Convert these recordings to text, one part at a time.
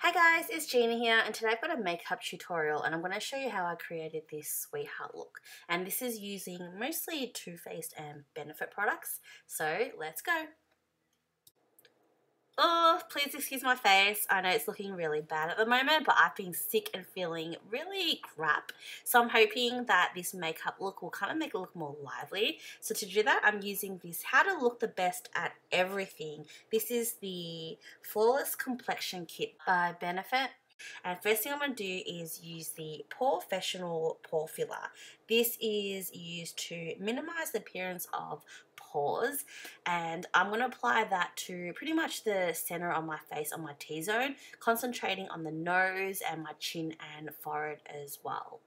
Hi guys, it's Gina here, and today I've got a makeup tutorial and I'm going to show you how I created this sweetheart look. And this is using mostly Too Faced and Benefit products, so let's go. Oh, please excuse my face. I know it's looking really bad at the moment, but I've been sick and feeling really crap. So I'm hoping that this makeup look will kind of make it look more lively. So to do that, I'm using this How to Look the Best at Everything. This is the Flawless Complexion Kit by Benefit. And first thing I'm going to do is use the Porefessional Pore Filler. This is used to minimize the appearance of pores, and I'm going to apply that to pretty much the center of my face on my T-zone, concentrating on the nose and my chin and forehead as well.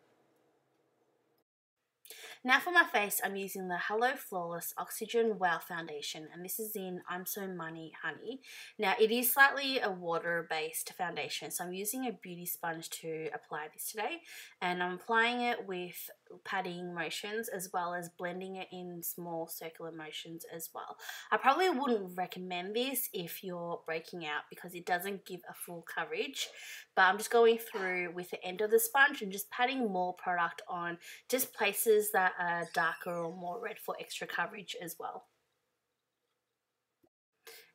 Now for my face, I'm using the Hello Flawless Oxygen Wow foundation, and this is in I'm So Money Honey. Now it is slightly a water-based foundation, so I'm using a beauty sponge to apply this today, and I'm applying it with patting motions as well as blending it in small circular motions as well. I probably wouldn't recommend this if you're breaking out because it doesn't give a full coverage, but I'm just going through with the end of the sponge and just patting more product on just places that are darker or more red for extra coverage as well.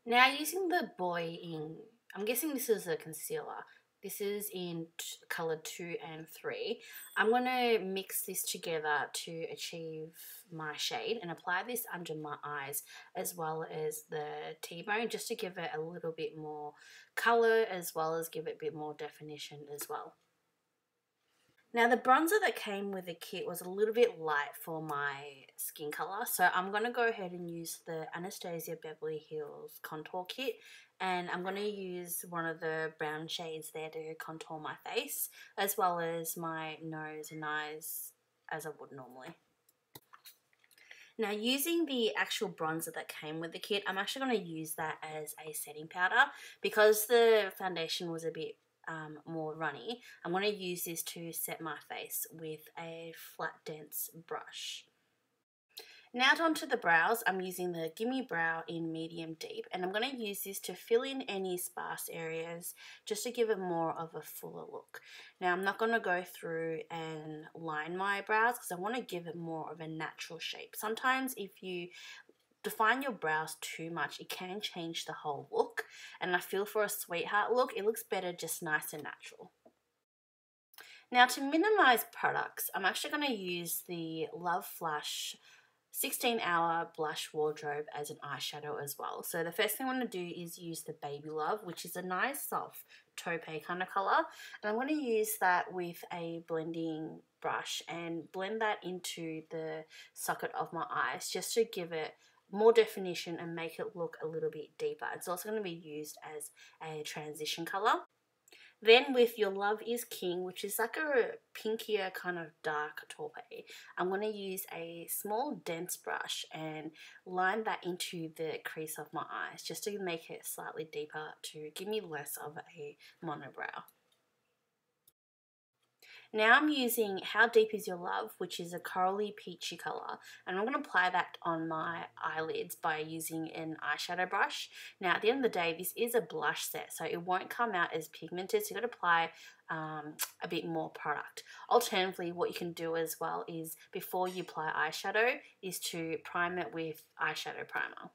Now using the Boy Ing, I'm guessing this is a concealer. This is in color 2 and 3. I'm going to mix this together to achieve my shade and apply this under my eyes as well as the T-bone, just to give it a little bit more color as well as give it a bit more definition as well. Now the bronzer that came with the kit was a little bit light for my skin colour, so I'm going to go ahead and use the Anastasia Beverly Hills contour kit, and I'm going to use one of the brown shades there to contour my face as well as my nose and eyes as I would normally. Now using the actual bronzer that came with the kit, I'm actually going to use that as a setting powder because the foundation was a bit more runny. I'm going to use this to set my face with a flat dense brush. Now onto the brows, I'm using the Gimme Brow in medium deep, and I'm going to use this to fill in any sparse areas just to give it more of a fuller look. Now I'm not going to go through and line my brows because I want to give it more of a natural shape. Sometimes if you define your brows too much, it can change the whole look, and I feel for a sweetheart look, it looks better just nice and natural. Now to minimize products, I'm actually going to use the Love Flush 16-hour blush wardrobe as an eyeshadow as well. So the first thing I want to do is use the Baby Love, which is a nice soft taupe kind of color, and I'm going to use that with a blending brush and blend that into the socket of my eyes just to give it more definition and make it look a little bit deeper. It's also going to be used as a transition color. Then with your Love Is King, which is like a pinkier kind of dark taupe, I'm going to use a small dense brush and line that into the crease of my eyes just to make it slightly deeper to give me less of a monobrow. Now I'm using How Deep Is Your Love, which is a corally peachy colour, and I'm going to apply that on my eyelids by using an eyeshadow brush. Now at the end of the day, this is a blush set, so it won't come out as pigmented, so you've got to apply a bit more product. Alternatively, what you can do as well is, before you apply eyeshadow, is to prime it with eyeshadow primer.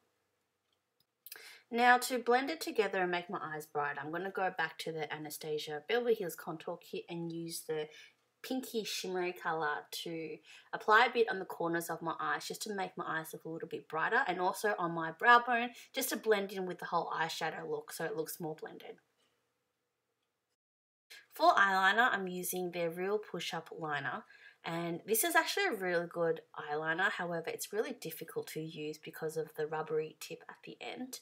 Now to blend it together and make my eyes bright, I'm going to go back to the Anastasia Beverly Hills contour kit and use the pinky shimmery colour to apply a bit on the corners of my eyes just to make my eyes look a little bit brighter, and also on my brow bone just to blend in with the whole eyeshadow look so it looks more blended. For eyeliner, I'm using their Real Push-Up Liner. And this is actually a really good eyeliner, however it's really difficult to use because of the rubbery tip at the end.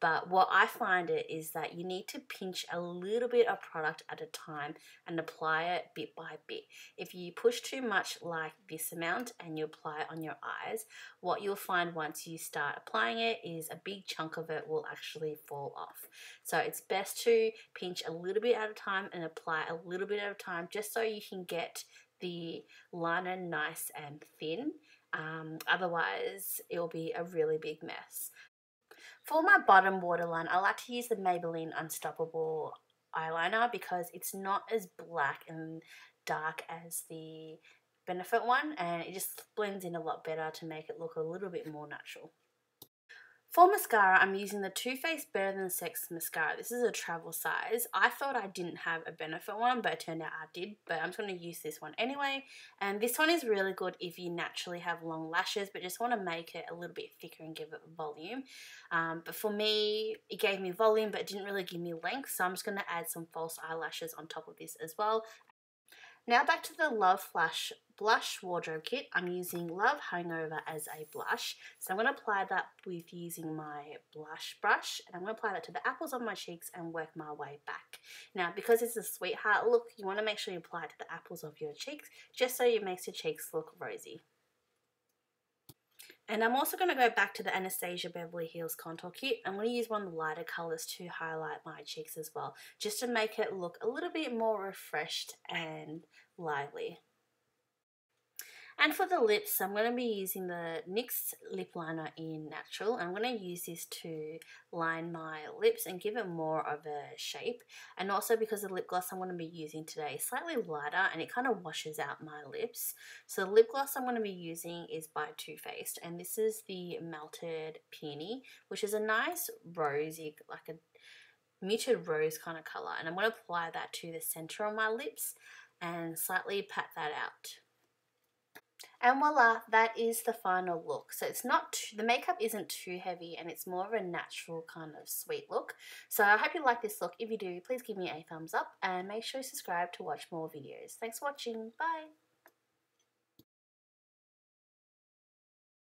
But what I find it is that you need to pinch a little bit of product at a time and apply it bit by bit. If you push too much like this amount and you apply it on your eyes, what you'll find once you start applying it is a big chunk of it will actually fall off. So it's best to pinch a little bit at a time and apply a little bit at a time just so you can get the liner nice and thin, otherwise it'll be a really big mess. For my bottom waterline, I like to use the Maybelline Unstoppable eyeliner because it's not as black and dark as the Benefit one, and it just blends in a lot better to make it look a little bit more natural. For mascara, I'm using the Too Faced Better Than Sex mascara. This is a travel size. I thought I didn't have a Benefit one, but it turned out I did, but I'm just going to use this one anyway. And this one is really good if you naturally have long lashes, but just want to make it a little bit thicker and give it volume. But for me, it gave me volume, but it didn't really give me length, so I'm just going to add some false eyelashes on top of this as well. Now back to the Love Flush blush wardrobe kit. I'm using Love Hangover as a blush. So I'm going to apply that with using my blush brush, and I'm going to apply that to the apples of my cheeks and work my way back. Now because it's a sweetheart look, you want to make sure you apply it to the apples of your cheeks just so it makes your cheeks look rosy. And I'm also going to go back to the Anastasia Beverly Hills contour kit. I'm going to use one of the lighter colours to highlight my cheeks as well, just to make it look a little bit more refreshed and lively. And for the lips, I'm going to be using the NYX lip liner in Natural. I'm going to use this to line my lips and give it more of a shape. And also because the lip gloss I'm going to be using today is slightly lighter and it kind of washes out my lips. So the lip gloss I'm going to be using is by Too Faced, and this is the Melted Peony, which is a nice rosy, like a muted rose kind of colour. And I'm going to apply that to the centre of my lips and slightly pat that out. And voila, that is the final look. So it's not too, the makeup isn't too heavy, and it's more of a natural kind of sweet look. So I hope you like this look. If you do, please give me a thumbs up and make sure you subscribe to watch more videos. Thanks for watching. Bye.